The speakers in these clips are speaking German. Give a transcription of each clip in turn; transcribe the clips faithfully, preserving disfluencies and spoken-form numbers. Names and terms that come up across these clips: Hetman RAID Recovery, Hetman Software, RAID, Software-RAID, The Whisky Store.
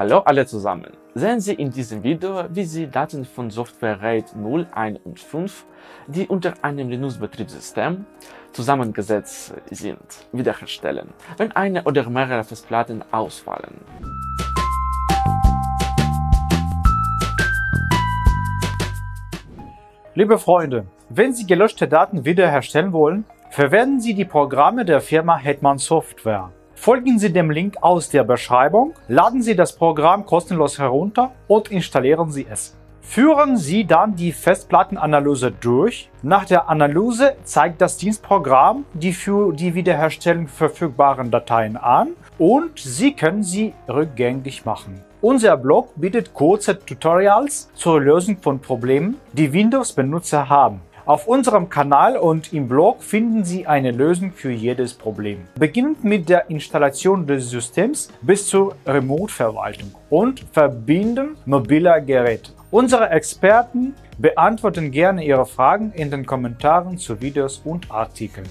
Hallo alle zusammen! Sehen Sie in diesem Video, wie Sie Daten von Software RAID null, eins und fünf, die unter einem Linux-Betriebssystem zusammengesetzt sind, wiederherstellen, wenn eine oder mehrere Festplatten ausfallen. Liebe Freunde, wenn Sie gelöschte Daten wiederherstellen wollen, verwenden Sie die Programme der Firma Hetman Software. Folgen Sie dem Link aus der Beschreibung, laden Sie das Programm kostenlos herunter und installieren Sie es. Führen Sie dann die Festplattenanalyse durch. Nach der Analyse zeigt das Dienstprogramm die für die Wiederherstellung verfügbaren Dateien an und Sie können sie rückgängig machen. Unser Blog bietet kurze Tutorials zur Lösung von Problemen, die Windows-Benutzer haben. Auf unserem Kanal und im Blog finden Sie eine Lösung für jedes Problem, beginnend mit der Installation des Systems bis zur Remote-Verwaltung und Verbinden mobiler Geräte. Unsere Experten beantworten gerne Ihre Fragen in den Kommentaren zu Videos und Artikeln.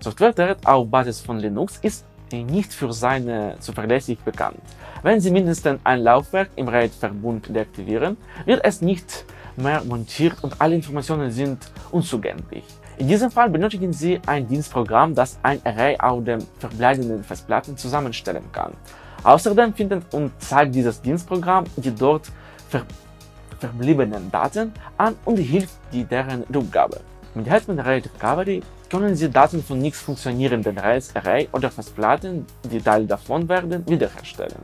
Software auf Basis von Linux ist nicht für seine Zuverlässigkeit bekannt. Wenn Sie mindestens ein Laufwerk im RAID-Verbund deaktivieren, wird es nicht mehr montiert und alle Informationen sind unzugänglich. In diesem Fall benötigen Sie ein Dienstprogramm, das ein Array aus den verbleibenden Festplatten zusammenstellen kann. Außerdem findet und zeigt dieses Dienstprogramm die dort ver verbliebenen Daten an und hilft die deren Rückgabe. Mit Hetman RAID Recovery können Sie Daten von nicht funktionierenden RAIDs, Array oder Festplatten, die Teil davon werden, wiederherstellen.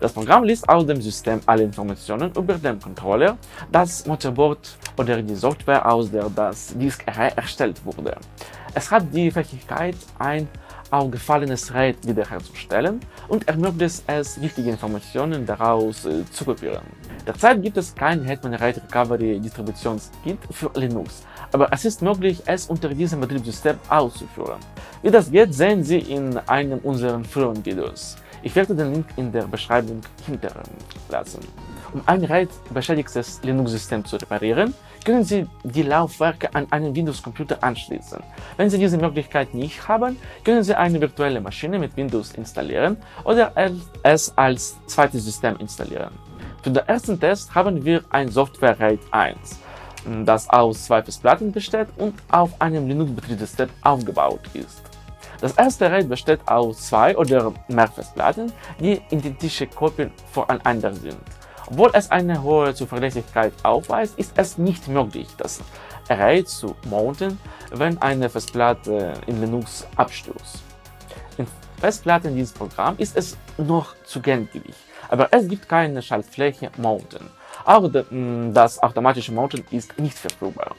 Das Programm liest aus dem System alle Informationen über den Controller, das Motherboard oder die Software, aus der das Disk-Array erstellt wurde. Es hat die Fähigkeit, ein ausgefallenes RAID wiederherzustellen und ermöglicht es, wichtige Informationen daraus äh, zu kopieren. Derzeit gibt es kein Hetman RAID Recovery Distributionskit für Linux, aber es ist möglich, es unter diesem Betriebssystem auszuführen. Wie das geht, sehen Sie in einem unserer früheren Videos. Ich werde den Link in der Beschreibung hinterlassen. Um ein RAID-beschädigtes Linux-System zu reparieren, können Sie die Laufwerke an einen Windows-Computer anschließen. Wenn Sie diese Möglichkeit nicht haben, können Sie eine virtuelle Maschine mit Windows installieren oder es als zweites System installieren. Für den ersten Test haben wir ein Software RAID eins, das aus zwei Festplatten besteht und auf einem Linux-Betriebssystem aufgebaut ist. Das erste RAID besteht aus zwei oder mehr Festplatten, die identische Kopien voneinander sind. Obwohl es eine hohe Zuverlässigkeit aufweist, ist es nicht möglich, das RAID zu mounten, wenn eine Festplatte in Linux abstürzt. Im Festplattendienstprogramm ist es noch zugänglich, aber es gibt keine Schaltfläche Mounten. Auch das automatische Mounten ist nicht verfügbar.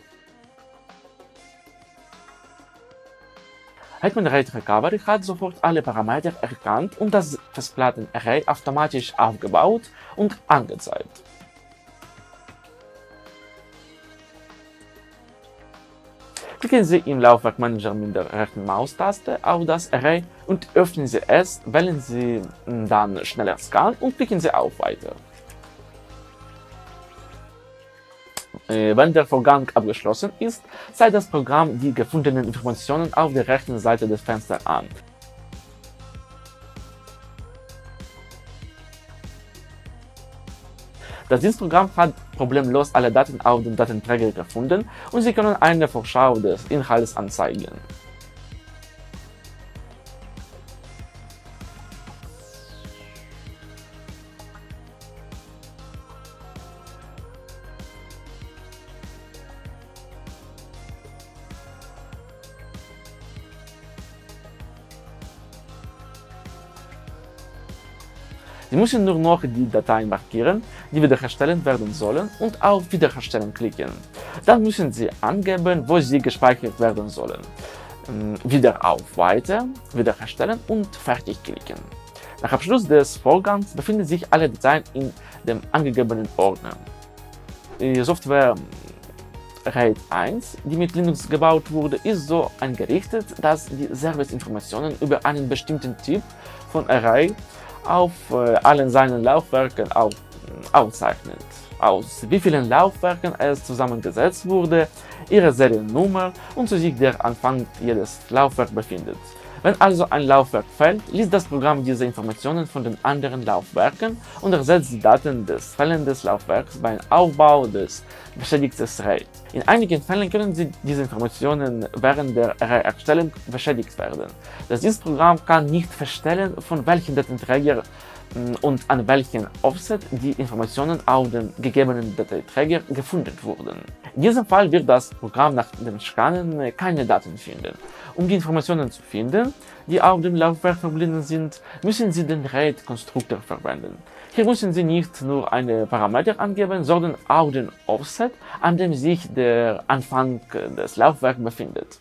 Hetman RAID Recovery hat sofort alle Parameter erkannt und das Festplattenarray automatisch aufgebaut und angezeigt. Klicken Sie im Laufwerkmanager mit der rechten Maustaste auf das Array und öffnen Sie es, wählen Sie dann schneller Scan und klicken Sie auf Weiter. Wenn der Vorgang abgeschlossen ist, zeigt das Programm die gefundenen Informationen auf der rechten Seite des Fensters an. Das Dienstprogramm hat problemlos alle Daten auf dem Datenträger gefunden und Sie können eine Vorschau des Inhalts anzeigen. Sie müssen nur noch die Dateien markieren, die wiederhergestellt werden sollen, und auf Wiederherstellen klicken. Dann müssen Sie angeben, wo sie gespeichert werden sollen. Wieder auf Weiter, Wiederherstellen und Fertig klicken. Nach Abschluss des Vorgangs befinden sich alle Dateien in dem angegebenen Ordner. Die Software RAID eins, die mit Linux gebaut wurde, ist so eingerichtet, dass die Serviceinformationen über einen bestimmten Typ von Array auf äh, allen seinen Laufwerken auf, äh, auszeichnet, aus wie vielen Laufwerken es zusammengesetzt wurde, ihre Seriennummer und zu sich der Anfang jedes Laufwerks befindet. Wenn also ein Laufwerk fällt, liest das Programm diese Informationen von den anderen Laufwerken und ersetzt die Daten des fällenden Laufwerks beim Aufbau des beschädigten RAID. In einigen Fällen können diese Informationen während der RAID-Erstellung beschädigt werden. Das Dienstprogramm kann nicht feststellen, von welchen Datenträger und an welchen Offset die Informationen auf dem gegebenen Dateiträger gefunden wurden. In diesem Fall wird das Programm nach dem Scannen keine Daten finden. Um die Informationen zu finden, die auf dem Laufwerk verblieben sind, müssen Sie den RAID-Konstruktor verwenden. Hier müssen Sie nicht nur einen Parameter angeben, sondern auch den Offset, an dem sich der Anfang des Laufwerks befindet.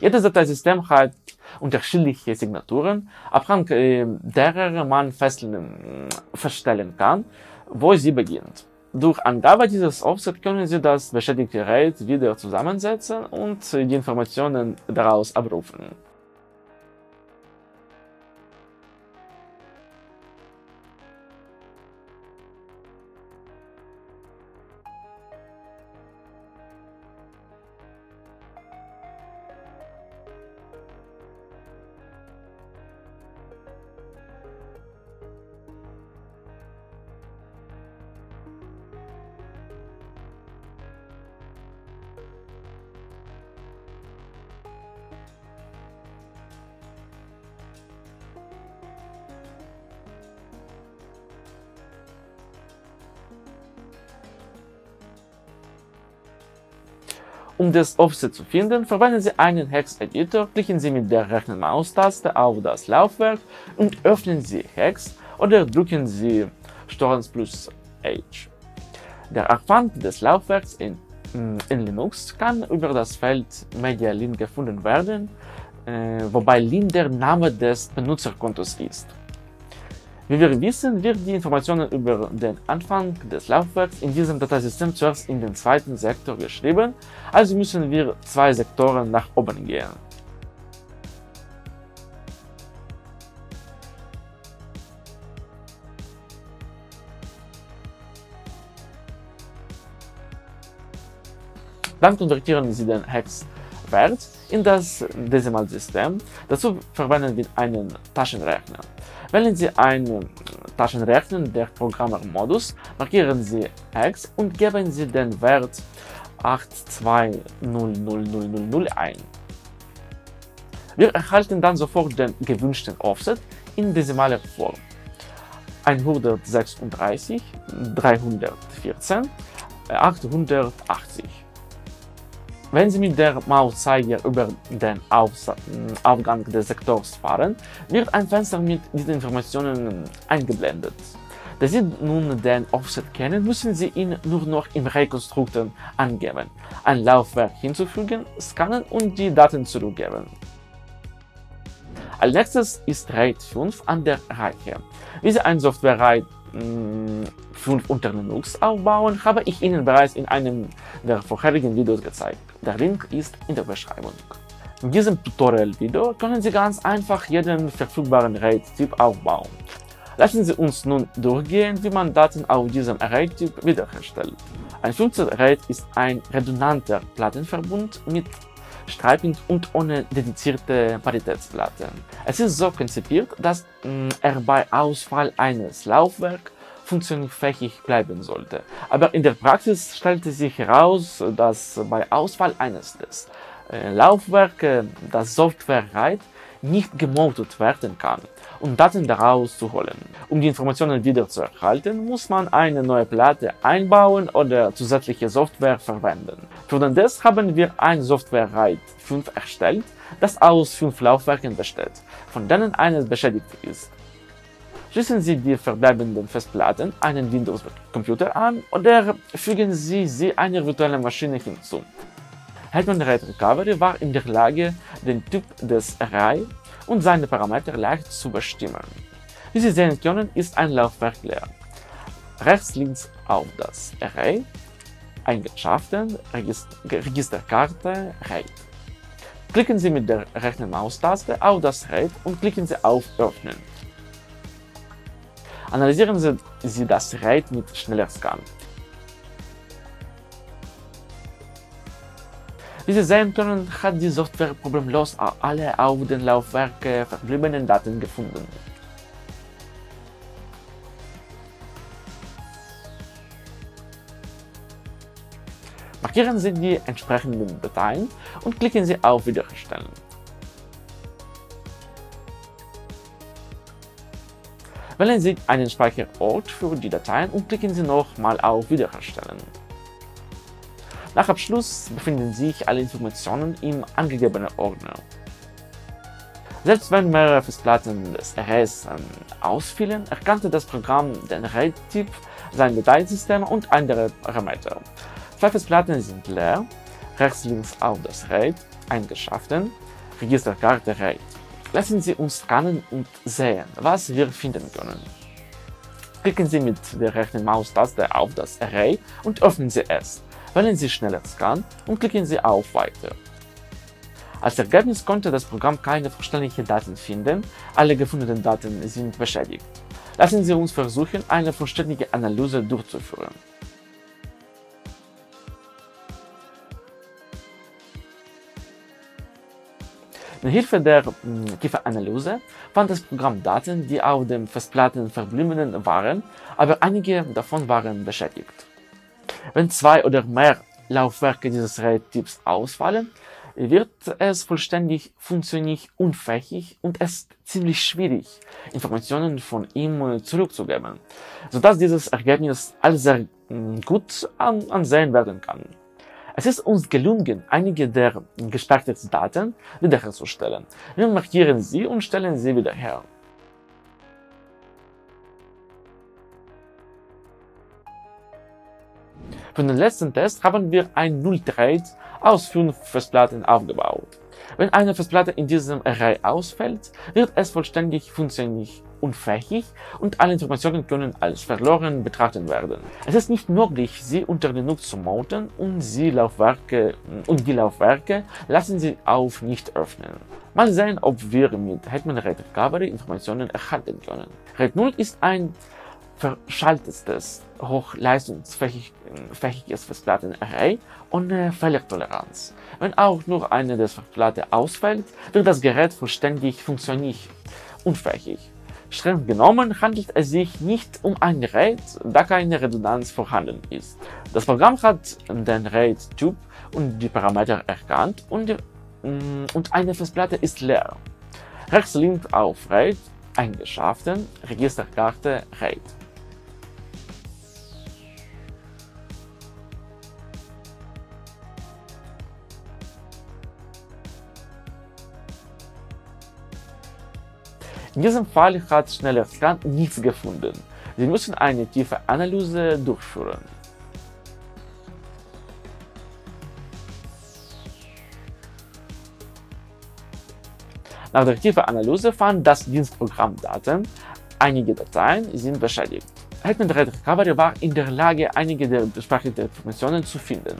Jedes Dateisystem hat unterschiedliche Signaturen, abhängig äh, derer man feststellen, feststellen kann, wo sie beginnt. Durch Angabe dieses Offsets können Sie das beschädigte RAID wieder zusammensetzen und die Informationen daraus abrufen. Um das Offset zu finden, verwenden Sie einen Hex-Editor, klicken Sie mit der rechten Maustaste auf das Laufwerk und öffnen Sie Hex oder drücken Sie Steuerung plus H. Der Anfang des Laufwerks in, in Linux kann über das Feld Media-Lin gefunden werden, äh, wobei Lin der Name des Benutzerkontos ist. Wie wir wissen, wird die Informationen über den Anfang des Laufwerks in diesem Dateisystem zuerst in den zweiten Sektor geschrieben, also müssen wir zwei Sektoren nach oben gehen. Dann konvertieren Sie den Hex-Wert in das Dezimalsystem, dazu verwenden wir einen Taschenrechner. Wählen Sie einen Taschenrechner, der Programmiermodus, markieren Sie Hex und geben Sie den Wert acht zwei null null null null null ein. Wir erhalten dann sofort den gewünschten Offset in dezimaler Form: hundertsechsunddreißig, dreihundertvierzehn, achthundertachtzig. Wenn Sie mit der Mauszeiger über den Aufgang des Sektors fahren, wird ein Fenster mit diesen Informationen eingeblendet. Da Sie nun den Offset kennen, müssen Sie ihn nur noch im RAID-Konstruktor angeben, ein Laufwerk hinzufügen, scannen und die Daten zurückgeben. Als nächstes ist RAID fünf an der Reihe. Wie Sie ein Software RAID fünf unter Linux aufbauen, habe ich Ihnen bereits in einem der vorherigen Videos gezeigt. Der Link ist in der Beschreibung. In diesem Tutorial-Video können Sie ganz einfach jeden verfügbaren RAID-Typ aufbauen. Lassen Sie uns nun durchgehen, wie man Daten auf diesem RAID-Typ wiederherstellt. Ein fünfzehnter RAID ist ein redundanter Plattenverbund mit Streitpunkt und ohne dedizierte Paritätsplatte. Es ist so konzipiert, dass er bei Ausfall eines Laufwerks funktionsfähig bleiben sollte. Aber in der Praxis stellte sich heraus, dass bei Ausfall eines des Laufwerks das Software-RAID nicht gemountet werden kann, um Daten daraus zu holen. Um die Informationen wieder zu erhalten, muss man eine neue Platte einbauen oder zusätzliche Software verwenden. Für den Test haben wir ein Software RAID fünf erstellt, das aus fünf Laufwerken besteht, von denen eines beschädigt ist. Schließen Sie die verbleibenden Festplatten einem Windows-Computer an oder fügen Sie sie einer virtuellen Maschine hinzu. Hetman RAID Recovery war in der Lage, den Typ des RAID und seine Parameter leicht zu bestimmen. Wie Sie sehen können, ist ein Laufwerk leer. Rechts links auf das RAID, eingeschafften Registerkarte RAID. Klicken Sie mit der rechten Maustaste auf das RAID und klicken Sie auf Öffnen. Analysieren Sie das RAID mit schneller Scan. Diese Sendungen hat die Software problemlos alle auf den Laufwerke verbliebenen Daten gefunden. Markieren Sie die entsprechenden Dateien und klicken Sie auf Wiederherstellen. Wählen Sie einen Speicherort für die Dateien und klicken Sie nochmal auf Wiederherstellen. Nach Abschluss befinden sich alle Informationen im angegebenen Ordner. Selbst wenn mehrere Festplatten des Arrays ausfielen, erkannte das Programm den RAID-Typ, sein Dateisystem und andere Parameter. Zwei Festplatten sind leer, rechts-links auf das RAID, eingeschafften, Registerkarte RAID. Lassen Sie uns scannen und sehen, was wir finden können. Klicken Sie mit der rechten Maustaste auf das Array und öffnen Sie es. Wählen Sie schneller Scan und klicken Sie auf Weiter. Als Ergebnis konnte das Programm keine vollständigen Daten finden, alle gefundenen Daten sind beschädigt. Lassen Sie uns versuchen, eine vollständige Analyse durchzuführen. Mit Hilfe der Kieferanalyse fand das Programm Daten, die auf den Festplatten verblieben waren, aber einige davon waren beschädigt. Wenn zwei oder mehr Laufwerke dieses RAID-Typs ausfallen, wird es vollständig funktioniert unfähig und es ist ziemlich schwierig, Informationen von ihm zurückzugeben, sodass dieses Ergebnis als sehr gut angesehen werden kann. Es ist uns gelungen, einige der gespeicherten Daten wiederherzustellen. Wir markieren sie und stellen sie wieder her. Für den letzten Test haben wir ein Null-RAID aus fünf Festplatten aufgebaut. Wenn eine Festplatte in diesem Array ausfällt, wird es vollständig funktioniert unfähig und alle Informationen können als verloren betrachtet werden. Es ist nicht möglich, sie unter den Nutzer zu mounten und, sie Laufwerke, und die Laufwerke lassen sie auf nicht öffnen. Mal sehen, ob wir mit Hetman RAID Recovery Informationen erhalten können. RAID null ist ein verschaltetes, hochleistungsfähiges Festplattenarray ohne Fehlertoleranz. Wenn auch nur eine der Festplatten ausfällt, wird das Gerät vollständig funktioniert unfähig. Streng genommen handelt es sich nicht um ein RAID, da keine Redundanz vorhanden ist. Das Programm hat den RAID-Typ und die Parameter erkannt und, und eine Festplatte ist leer. Rechts-links auf RAID, eingeschafften, Registerkarte RAID. In diesem Fall hat schneller Scan nichts gefunden. Sie müssen eine tiefe Analyse durchführen. Nach der tiefen Analyse fand das Dienstprogramm Daten, einige Dateien sind beschädigt. Hetman RAID Recovery war in der Lage, einige der gespeicherten Informationen zu finden.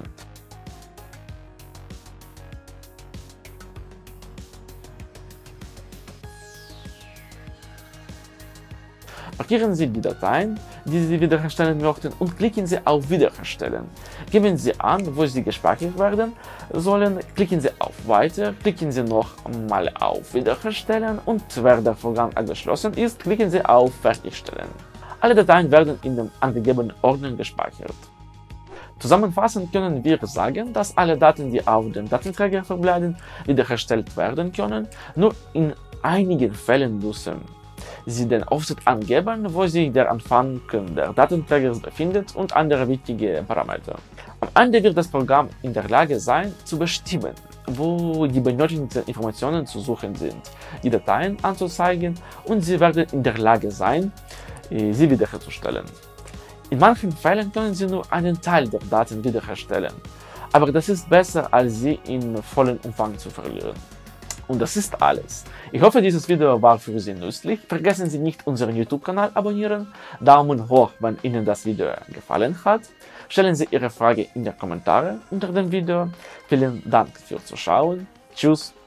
Markieren Sie die Dateien, die Sie wiederherstellen möchten und klicken Sie auf Wiederherstellen. Geben Sie an, wo sie gespeichert werden sollen, klicken Sie auf Weiter, klicken Sie nochmal auf Wiederherstellen und wenn der Vorgang abgeschlossen ist, klicken Sie auf Fertigstellen. Alle Dateien werden in dem angegebenen Ordner gespeichert. Zusammenfassend können wir sagen, dass alle Daten, die auf dem Datenträger verbleiben, wiederhergestellt werden können, nur in einigen Fällen müssen Sie den Offset angeben, wo sich der Anfang der Datenträgers befindet und andere wichtige Parameter. Am Ende wird das Programm in der Lage sein, zu bestimmen, wo die benötigten Informationen zu suchen sind, die Dateien anzuzeigen und Sie werden in der Lage sein, sie wiederherzustellen. In manchen Fällen können Sie nur einen Teil der Daten wiederherstellen, aber das ist besser, als sie in vollem Umfang zu verlieren. Und das ist alles. Ich hoffe, dieses Video war für Sie nützlich. Vergessen Sie nicht, unseren YouTube-Kanal abonnieren. Daumen hoch, wenn Ihnen das Video gefallen hat. Stellen Sie Ihre Frage in die Kommentare unter dem Video. Vielen Dank fürs Zuschauen. Tschüss.